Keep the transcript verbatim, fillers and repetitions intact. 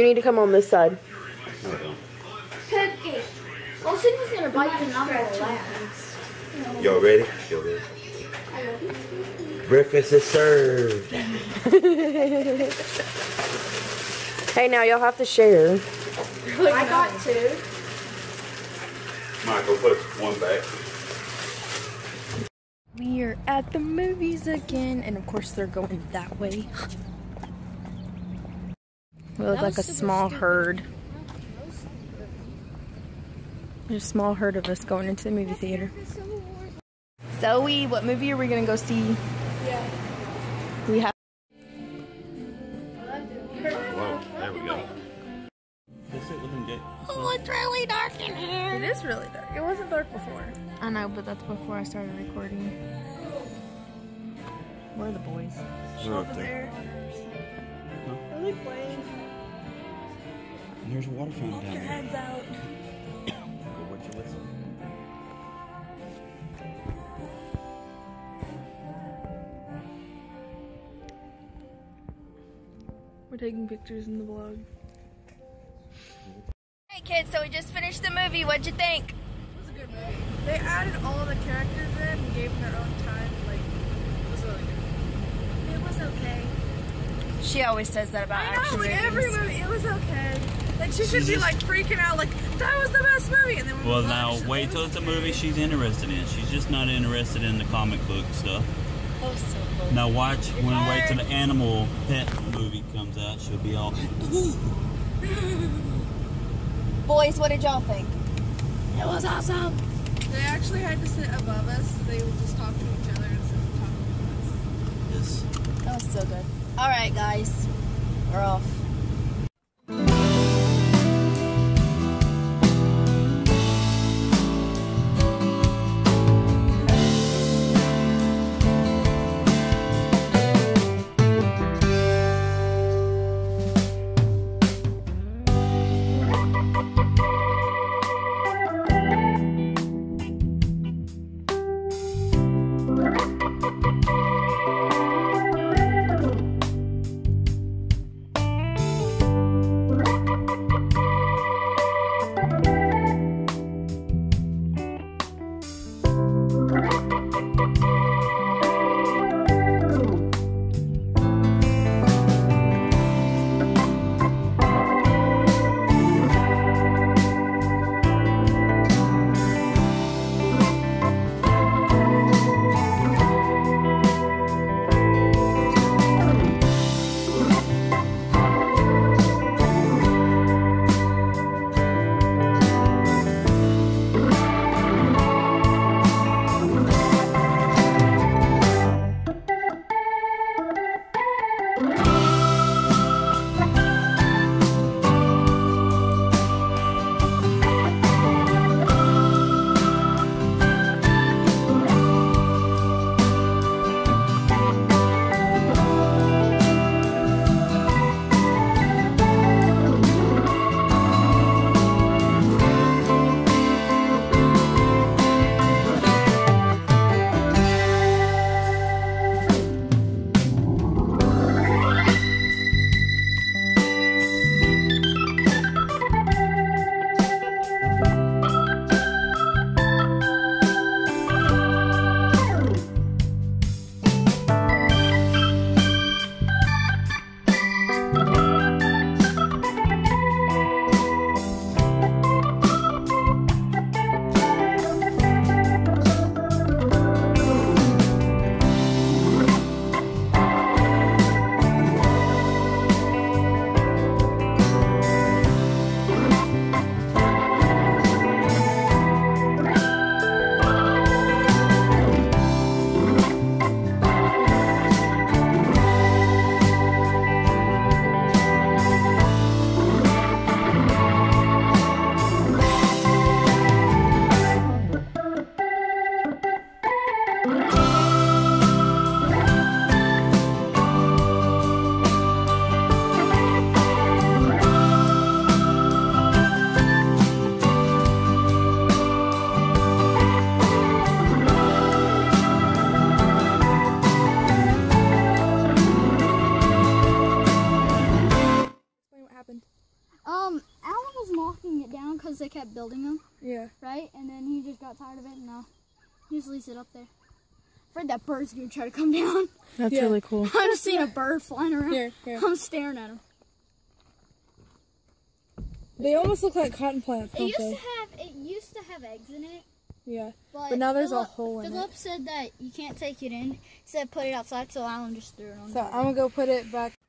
You need to come on this side. Cookie. Well, Sydney's gonna bite the number last. Y'all ready? Y'all ready? Breakfast is served. Hey, now y'all have to share. I got two. Michael, put one back. We are at the movies again, and of course they're going that way. We look like a small stupid. herd. There's a small herd of us going into the movie theater. Zoe, what movie are we gonna go see? Yeah. We have. Whoa, there we go. Oh, it's really dark in here. It is really dark. It wasn't dark before. I know, but that's before I started recording. Where are the boys? They're up there. Huh? Are they playing? And there's a water fountain down there. Your heads out. What you listen? We're taking pictures in the vlog. Hey kids, so we just finished the movie. What'd you think? It was a good movie. They added all the characters in and gave them their own time. Like, it was really good. It was okay. She always says that about I action know, like movies. Every movie, it was okay. Like she should she be like freaking out, like that was the best movie. And then well, now like, wait till it's a movie she's interested in. She's just not interested in the comic book stuff. Oh, so cool. Now watch You're when tired. wait till the animal pet movie comes out. She'll be all. Boys, what did y'all think? It was awesome. They actually had to sit above us. So they would just talk to each other instead of talking to us. Yes. That was so good. All right, guys, we're off. because they kept building them. Yeah. Right? And then he just got tired of it, and now he just leaves it up there. I'm afraid that bird's going to try to come down. That's yeah. really cool. I just seen a bird flying around. Here, here. I'm staring at him. They almost look like cotton plants, don't it used they? To have, it used to have eggs in it. Yeah, but, but now there's Philip, a hole in Philip it. Philip said that you can't take it in. He said put it outside, so Alan just threw it on. So I'm going to go put it back.